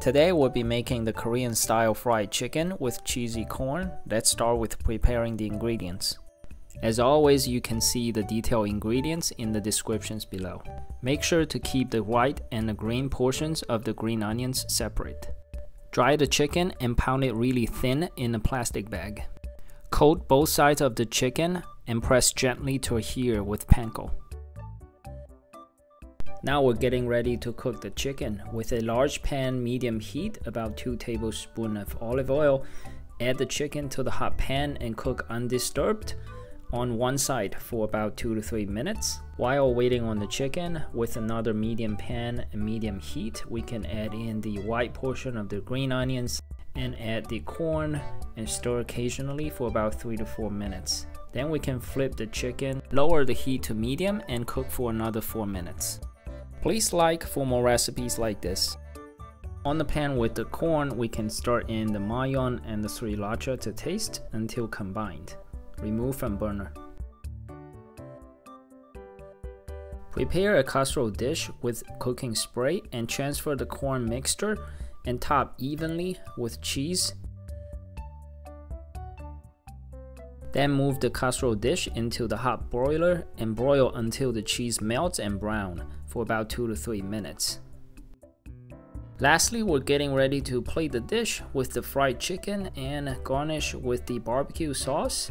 Today we'll be making the Korean style fried chicken with cheesy corn. Let's start with preparing the ingredients. As always, you can see the detailed ingredients in the descriptions below. Make sure to keep the white and the green portions of the green onions separate. Dry the chicken and pound it really thin in a plastic bag. Coat both sides of the chicken and press gently to adhere with panko. Now we're getting ready to cook the chicken. With a large pan, medium heat, about 2 tablespoons of olive oil. Add the chicken to the hot pan and cook undisturbed on one side for about 2 to 3 minutes. While waiting on the chicken, with another medium pan and medium heat, we can add in the white portion of the green onions and add the corn and stir occasionally for about 3 to 4 minutes. Then we can flip the chicken, lower the heat to medium, and cook for another 4 minutes. Please like for more recipes like this. On the pan with the corn, we can stir in the mayo and the sriracha to taste until combined. Remove from burner. Prepare a casserole dish with cooking spray and transfer the corn mixture and top evenly with cheese. Then move the casserole dish into the hot broiler and broil until the cheese melts and brown for about 2 to 3 minutes. Lastly, we're getting ready to plate the dish with the fried chicken and garnish with the barbecue sauce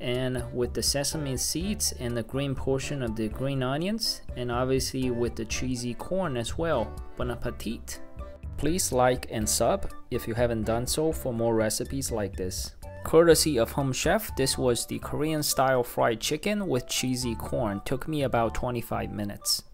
and with the sesame seeds and the green portion of the green onions, and obviously with the cheesy corn as well. Bon appetit! Please like and sub if you haven't done so for more recipes like this. Courtesy of Home Chef, this was the Korean style fried chicken with cheesy corn. Took me about 25 minutes.